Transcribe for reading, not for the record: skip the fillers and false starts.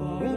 far.